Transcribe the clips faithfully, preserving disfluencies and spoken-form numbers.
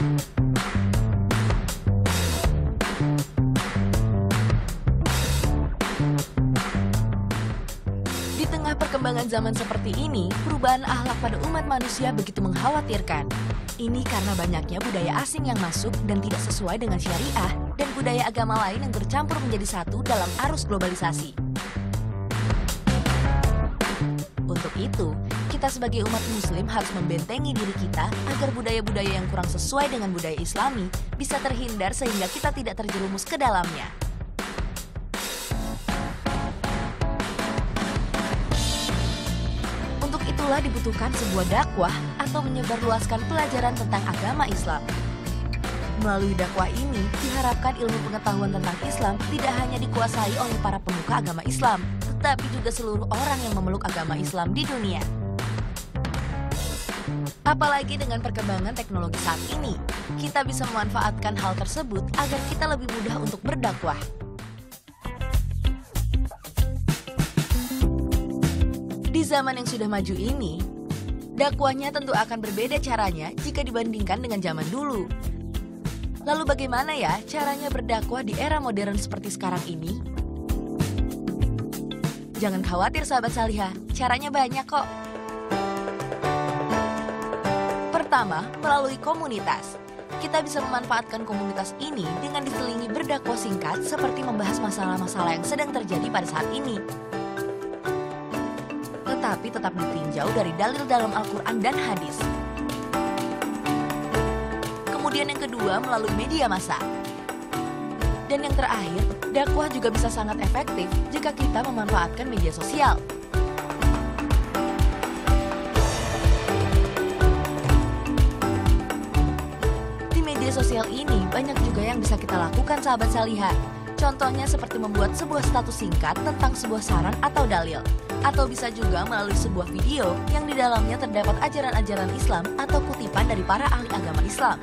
Di tengah perkembangan zaman seperti ini, perubahan akhlak pada umat manusia begitu mengkhawatirkan. Ini karena banyaknya budaya asing yang masuk dan tidak sesuai dengan syariah dan budaya agama lain yang bercampur menjadi satu dalam arus globalisasi. Untuk itu, kita sebagai umat muslim harus membentengi diri kita agar budaya-budaya yang kurang sesuai dengan budaya islami bisa terhindar sehingga kita tidak terjerumus ke dalamnya. Untuk itulah dibutuhkan sebuah dakwah atau menyebarluaskan pelajaran tentang agama Islam. Melalui dakwah ini, diharapkan ilmu pengetahuan tentang Islam tidak hanya dikuasai oleh para pemuka agama Islam, tapi juga seluruh orang yang memeluk agama Islam di dunia. Apalagi dengan perkembangan teknologi saat ini, kita bisa memanfaatkan hal tersebut agar kita lebih mudah untuk berdakwah. Di zaman yang sudah maju ini, dakwahnya tentu akan berbeda caranya jika dibandingkan dengan zaman dulu. Lalu bagaimana ya caranya berdakwah di era modern seperti sekarang ini? Jangan khawatir sahabat Saliha, caranya banyak kok. Pertama, melalui komunitas. Kita bisa memanfaatkan komunitas ini dengan diselingi berdakwah singkat seperti membahas masalah-masalah yang sedang terjadi pada saat ini. Tetapi tetap ditinjau dari dalil dalam Al-Quran dan hadis. Kemudian yang kedua, melalui media massa. Dan yang terakhir, dakwah juga bisa sangat efektif jika kita memanfaatkan media sosial. Di media sosial ini banyak juga yang bisa kita lakukan sahabat Saliha. Contohnya seperti membuat sebuah status singkat tentang sebuah saran atau dalil. Atau bisa juga melalui sebuah video yang di dalamnya terdapat ajaran-ajaran Islam atau kutipan dari para ahli agama Islam.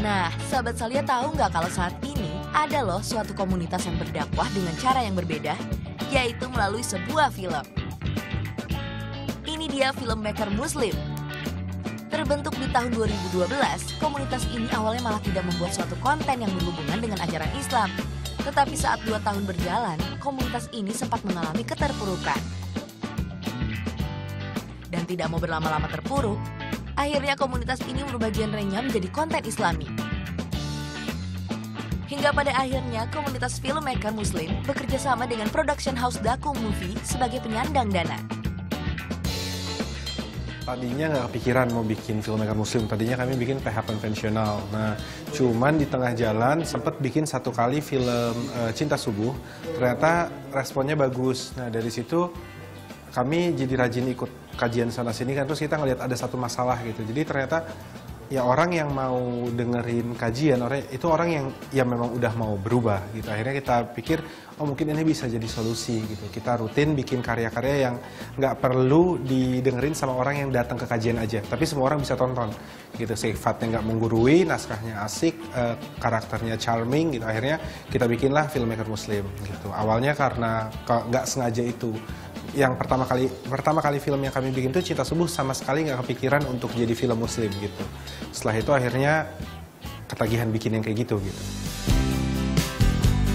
Nah, sahabat Saliha tahu nggak kalau saat ini ada loh suatu komunitas yang berdakwah dengan cara yang berbeda, yaitu melalui sebuah film. Ini dia Filmmaker Muslim. Terbentuk di tahun dua ribu dua belas, komunitas ini awalnya malah tidak membuat suatu konten yang berhubungan dengan ajaran Islam. Tetapi saat dua tahun berjalan, komunitas ini sempat mengalami keterpurukan. Dan tidak mau berlama-lama terpuruk, akhirnya komunitas ini merubah genrenya menjadi konten islami. Hingga pada akhirnya komunitas Filmmaker Muslim bekerja sama dengan production house Dagu Movie sebagai penyandang dana. Tadinya nggak kepikiran mau bikin Filmmaker Muslim, tadinya kami bikin P H konvensional. Nah, cuman di tengah jalan sempat bikin satu kali film e, Cinta Subuh, ternyata responnya bagus. Nah, dari situ kami jadi rajin ikut kajian sana sini kan, terus kita ngelihat ada satu masalah gitu. Jadi ternyata ya orang yang mau dengerin kajian orang itu orang yang ya memang udah mau berubah gitu. Akhirnya kita pikir oh mungkin ini bisa jadi solusi gitu. Kita rutin bikin karya-karya yang nggak perlu didengerin sama orang yang datang ke kajian aja, tapi semua orang bisa tonton gitu. Sifatnya nggak menggurui, naskahnya asik, eh, karakternya charming gitu. Akhirnya kita bikinlah Filmmaker Muslim gitu. Awalnya karena nggak sengaja itu. Yang pertama kali pertama kali film yang kami bikin itu Cinta Subuh, sama sekali nggak kepikiran untuk jadi film muslim gitu. Setelah itu akhirnya ketagihan bikin yang kayak gitu gitu.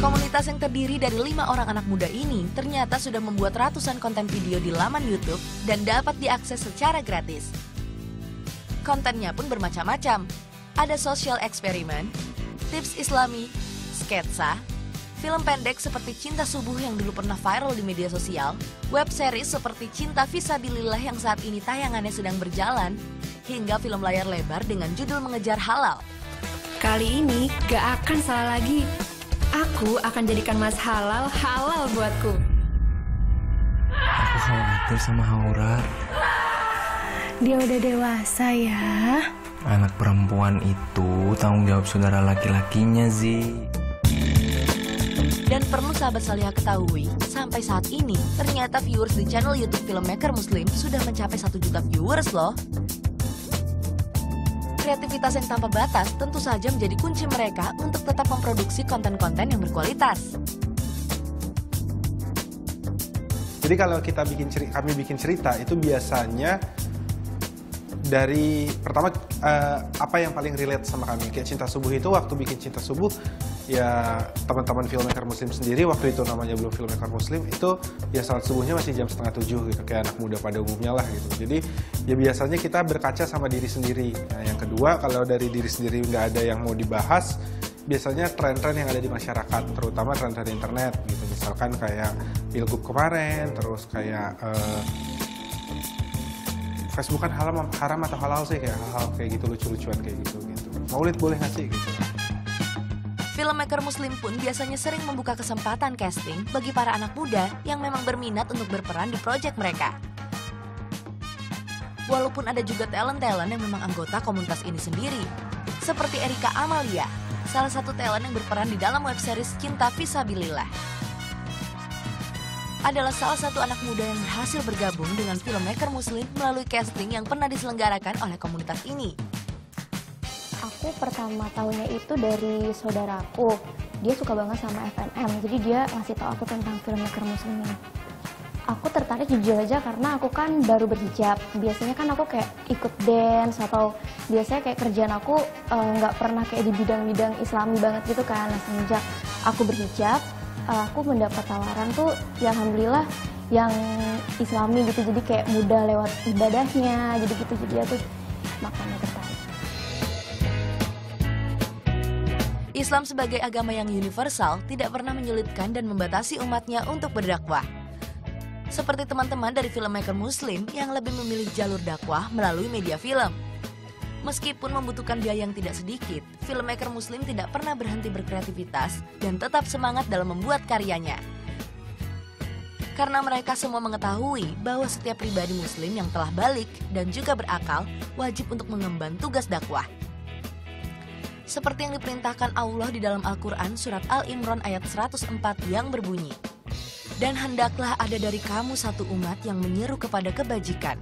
Komunitas yang terdiri dari lima orang anak muda ini ternyata sudah membuat ratusan konten video di laman YouTube dan dapat diakses secara gratis. Kontennya pun bermacam-macam. Ada social eksperimen, tips islami, sketsa, film pendek seperti Cinta Subuh yang dulu pernah viral di media sosial, web series seperti Cinta Fisabilillah yang saat ini tayangannya sedang berjalan, hingga film layar lebar dengan judul Mengejar Halal. Kali ini gak akan salah lagi. Aku akan jadikan mas halal halal buatku. Aku khawatir sama Haura. Dia udah dewasa ya. Anak perempuan itu tanggung jawab saudara laki-lakinya, Zi. Dan perlu sahabat Saliha ketahui, sampai saat ini ternyata viewers di channel YouTube Filmmaker Muslim sudah mencapai satu juta viewers loh. Kreativitas yang tanpa batas tentu saja menjadi kunci mereka untuk tetap memproduksi konten-konten yang berkualitas. Jadi kalau kita bikin cerita, kami bikin cerita itu biasanya dari pertama uh, apa yang paling relate sama kami. Kayak Cinta Subuh itu, waktu bikin Cinta Subuh ya teman-teman Filmmaker Muslim sendiri, waktu itu namanya belum Filmmaker Muslim, itu ya salat subuhnya masih jam setengah tujuh gitu, kayak anak muda pada umumnya lah gitu. Jadi ya biasanya kita berkaca sama diri sendiri. Nah, yang kedua, kalau dari diri sendiri nggak ada yang mau dibahas, biasanya tren-tren yang ada di masyarakat, terutama tren-tren internet gitu. Misalkan kayak pilgub kemarin, terus kayak uh, Facebookan haram, haram atau halal sih, kayak hal-hal kayak gitu, lucu-lucuan kayak gitu gitu. Maulid boleh nggak sih gitu? Filmmaker Muslim pun biasanya sering membuka kesempatan casting bagi para anak muda yang memang berminat untuk berperan di proyek mereka. Walaupun ada juga talent-talent yang memang anggota komunitas ini sendiri, seperti Erika Amalia, salah satu talent yang berperan di dalam webseries Cinta Fisabilillah. Adalah salah satu anak muda yang berhasil bergabung dengan Filmmaker Muslim melalui casting yang pernah diselenggarakan oleh komunitas ini. Aku pertama tahunya itu dari saudaraku. Dia suka banget sama F M M, jadi dia ngasih tau aku tentang Filmmaker Muslim ini. Aku tertarik jujur aja karena aku kan baru berhijab. Biasanya kan aku kayak ikut dance atau biasanya kayak kerjaan aku nggak e, pernah kayak di bidang-bidang Islami banget gitu kan. Nah, semenjak aku berhijab, e, aku mendapat tawaran tuh ya alhamdulillah yang Islami gitu. Jadi kayak mudah lewat ibadahnya, jadi gitu jadi aku makanya tertarik. Islam sebagai agama yang universal tidak pernah menyulitkan dan membatasi umatnya untuk berdakwah. Seperti teman-teman dari Filmmaker Muslim yang lebih memilih jalur dakwah melalui media film. Meskipun membutuhkan biaya yang tidak sedikit, Filmmaker Muslim tidak pernah berhenti berkreativitas dan tetap semangat dalam membuat karyanya. Karena mereka semua mengetahui bahwa setiap pribadi muslim yang telah balik dan juga berakal wajib untuk mengemban tugas dakwah. Seperti yang diperintahkan Allah di dalam Al-Quran surat Al-Imran ayat seratus empat yang berbunyi, "Dan hendaklah ada dari kamu satu umat yang menyeru kepada kebajikan,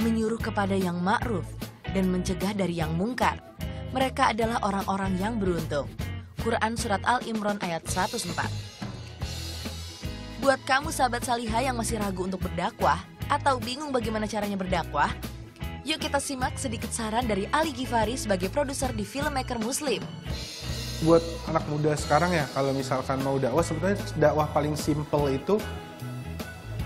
menyuruh kepada yang ma'ruf, dan mencegah dari yang mungkar. Mereka adalah orang-orang yang beruntung." Quran Surat Al-Imran ayat seratus empat. Buat kamu sahabat Saliha yang masih ragu untuk berdakwah, atau bingung bagaimana caranya berdakwah, yuk kita simak sedikit saran dari Ali Givari sebagai produser di Filmmaker Muslim. Buat anak muda sekarang ya, kalau misalkan mau dakwah, sebenarnya dakwah paling simple itu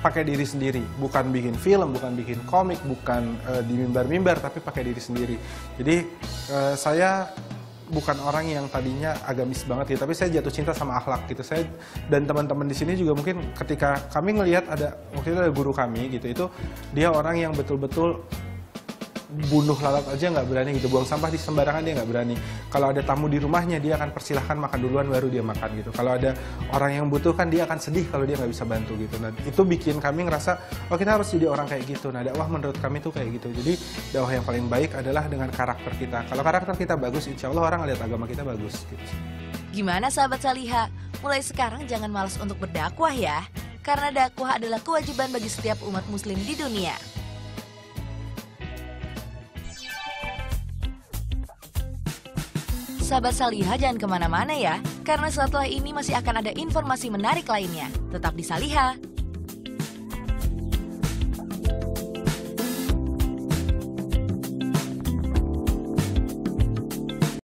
pakai diri sendiri, bukan bikin film, bukan bikin komik, bukan uh, di mimbar-mimbar, tapi pakai diri sendiri. Jadi uh, saya bukan orang yang tadinya agamis banget gitu, tapi saya jatuh cinta sama akhlak gitu. Saya dan teman-teman di sini juga mungkin ketika kami ngelihat ada waktu itu ada guru kami gitu, itu dia orang yang betul-betul bunuh lalat aja nggak berani gitu, buang sampah di sembarangan dia nggak berani. Kalau ada tamu di rumahnya dia akan persilahkan makan duluan baru dia makan gitu. Kalau ada orang yang butuhkan dia akan sedih kalau dia nggak bisa bantu gitu. Nah itu bikin kami ngerasa oh kita harus jadi orang kayak gitu. Nah dakwah menurut kami tuh kayak gitu. Jadi dakwah yang paling baik adalah dengan karakter kita. Kalau karakter kita bagus, insya Allah orang lihat agama kita bagus gitu. Gimana sahabat Saliha? Mulai sekarang jangan malas untuk berdakwah ya, karena dakwah adalah kewajiban bagi setiap umat muslim di dunia. Sahabat Saliha jangan kemana-mana ya, karena setelah ini masih akan ada informasi menarik lainnya. Tetap di Saliha.